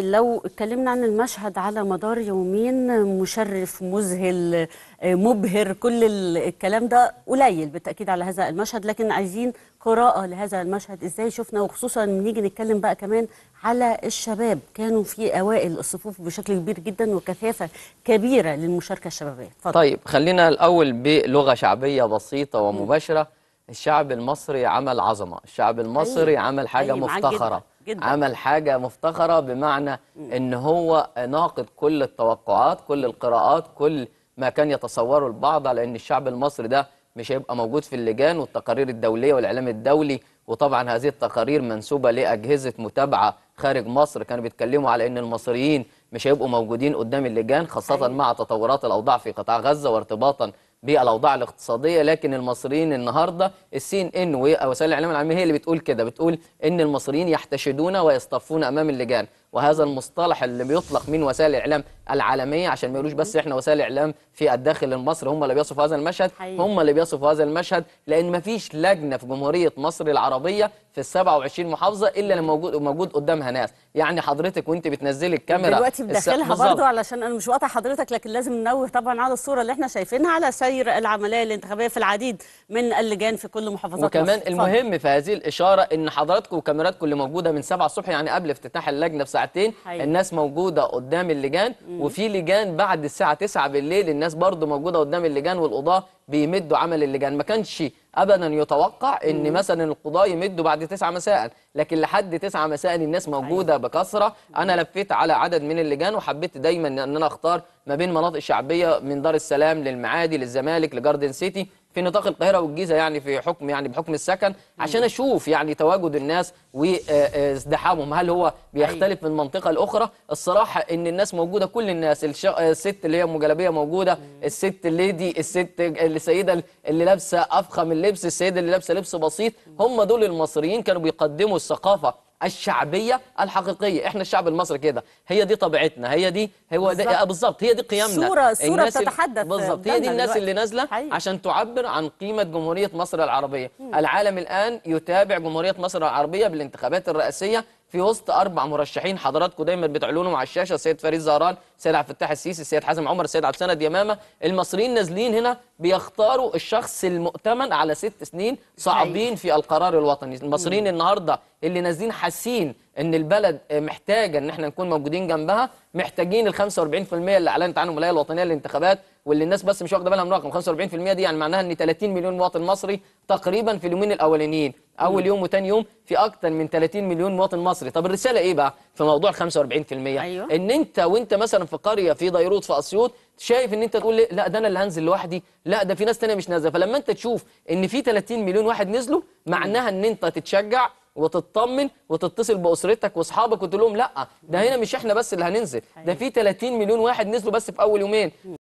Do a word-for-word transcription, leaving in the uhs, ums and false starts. لو اتكلمنا عن المشهد على مدار يومين مشرف مذهل مبهر كل الكلام ده قليل بالتأكيد على هذا المشهد، لكن عايزين قراءة لهذا المشهد ازاي شفنا، وخصوصا نيجي نتكلم بقى كمان على الشباب كانوا في أوائل الصفوف بشكل كبير جدا وكثافة كبيرة للمشاركة الشبابية. فضل. طيب خلينا الأول بلغة شعبية بسيطة ومباشرة، الشعب المصري عمل عظمة، الشعب المصري أيه. عمل حاجة أيه. مفتخرة جداً. جداً. عمل حاجة مفتخرة بمعنى أن هو ناقض كل التوقعات، كل القراءات، كل ما كان يتصوره البعض على أن الشعب المصري ده مش هيبقى موجود في اللجان والتقارير الدولية والإعلام الدولي. وطبعا هذه التقارير منسوبة لأجهزة متابعة خارج مصر كانوا بيتكلموا على أن المصريين مش هيبقوا موجودين قدام اللجان، خاصة أيه. مع تطورات الأوضاع في قطاع غزة وارتباطا بالاوضاع الاقتصاديه. لكن المصريين النهارده السي ان ان ووسائل الاعلام العالميه هي اللي بتقول كده، بتقول ان المصريين يحتشدون ويصطفون امام اللجان، وهذا المصطلح اللي بيطلق من وسائل الاعلام العالميه عشان ما يقولوش بس احنا وسائل الاعلام في الداخل المصري هم اللي بيصفوا هذا المشهد، هم اللي بيصفوا هذا المشهد، لان ما فيش لجنه في جمهوريه مصر العربيه في ال سبعة وعشرين محافظه الا لما موجود موجود قدامها ناس. يعني حضرتك وانت بتنزلي الكاميرا دلوقتي بداخلها برضه، علشان انا مش واقطع حضرتك لكن لازم ننوه طبعا على الصوره اللي احنا شايفينها على سير العمليه الانتخابيه في العديد من اللجان في كل محافظات مصر. وكمان المهم في هذه الاشاره ان حضراتكم وكاميراتكم اللي موجوده من سبعة الصبح، يعني قبل افتتاح اللجنه بساعتين الناس موجوده قدام اللجان، وفي لجان بعد الساعه تسعة بالليل الناس برضه موجوده قدام اللجان، والقضاه بيمدوا عمل اللجان. ما كانش ابدا يتوقع ان مثلا القضاه يمدوا بعد تسعة مساء، لكن لحد تسعة مساء الناس موجوده بكثره. انا لفيت على عدد من اللجان وحبيت دايما ان انا اختار ما بين مناطق شعبيه من دار السلام للمعادي للزمالك لجاردن سيتي في نطاق القاهره والجيزه، يعني في حكم يعني بحكم السكن، عشان اشوف يعني تواجد الناس وازدحامهم هل هو بيختلف من منطقه لاخرى. الصراحه ان الناس موجوده كل الناس، الست اللي هي ام جلابيه موجوده، الست الليدي، الست السيده اللي لابسه افخم اللبس، السيده اللي لابسه لبس بسيط، هم دول المصريين كانوا بيقدموا الثقافه الشعبيه الحقيقيه. احنا الشعب المصري كده، هي دي طبيعتنا، هي دي هو بالظبط، هي دي قيمنا. صورة صورة بتتحدث بالظبط، هي دي الناس دلوقتي اللي نازله عشان تعبر عن قيمه جمهوريه مصر العربيه. مم. العالم الان يتابع جمهوريه مصر العربيه بالانتخابات الرئاسيه في وسط اربع مرشحين حضراتكم دايما بتعلنوا على الشاشه، السيد فريد زهران، السيد عبد الفتاح السيسي، السيد حازم عمر، السيد عبد السند يمامه. المصريين نازلين هنا بيختاروا الشخص المؤتمن على ست سنين صعبين في القرار الوطني. المصريين النهارده اللي نازلين حاسين ان البلد محتاجه ان احنا نكون موجودين جنبها، محتاجين ال خمسة وأربعين بالمئة اللي اعلنت عنهم الهيئه الوطنيه للانتخابات، واللي الناس بس مش واخده بالها من رقم خمسة وأربعين بالمئة دي، يعني معناها ان ثلاثين مليون مواطن مصري تقريبا في اليومين الاولانيين، اول يوم وثاني يوم، في اكتر من ثلاثين مليون مواطن مصري. طب الرساله ايه بقى في موضوع خمسة وأربعين بالمئة؟ أيوة. ان انت وانت مثلا في قريه في ديروت في اسيوط شايف ان انت تقول لا ده انا اللي هنزل لوحدي، لا ده في ناس ثانيه مش نازله، فلما انت تشوف ان في ثلاثين مليون واحد نزلوا معناها ان انت تتشجع وتطمن وتتصل باسرتك واصحابك وتقول لهم لا ده هنا مش احنا بس اللي هننزل، ده في ثلاثين مليون واحد نزلوا بس في اول يومين.